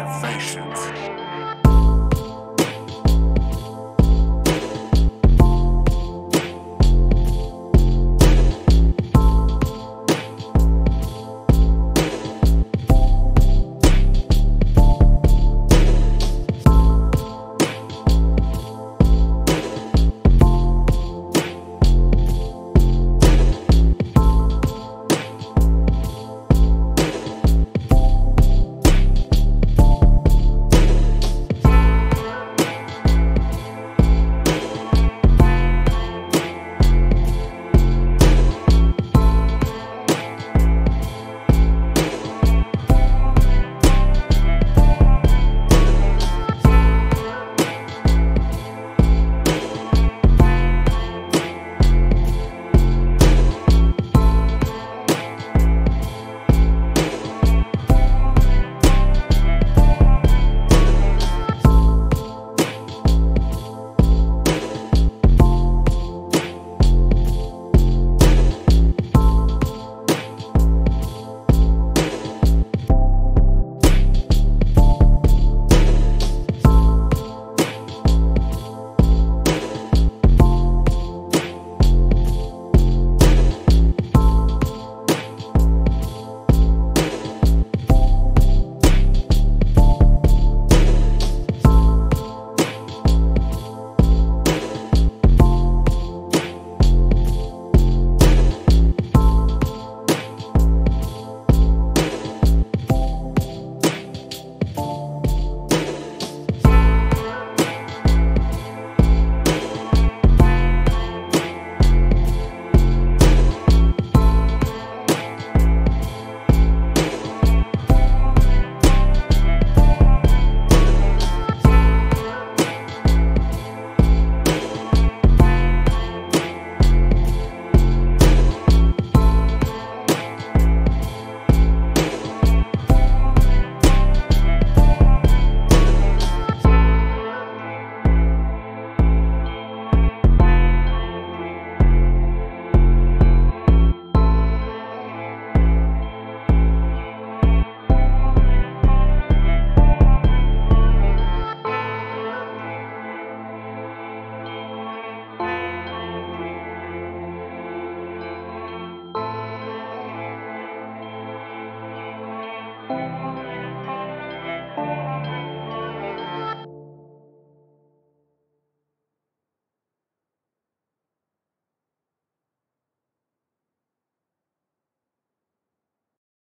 observations.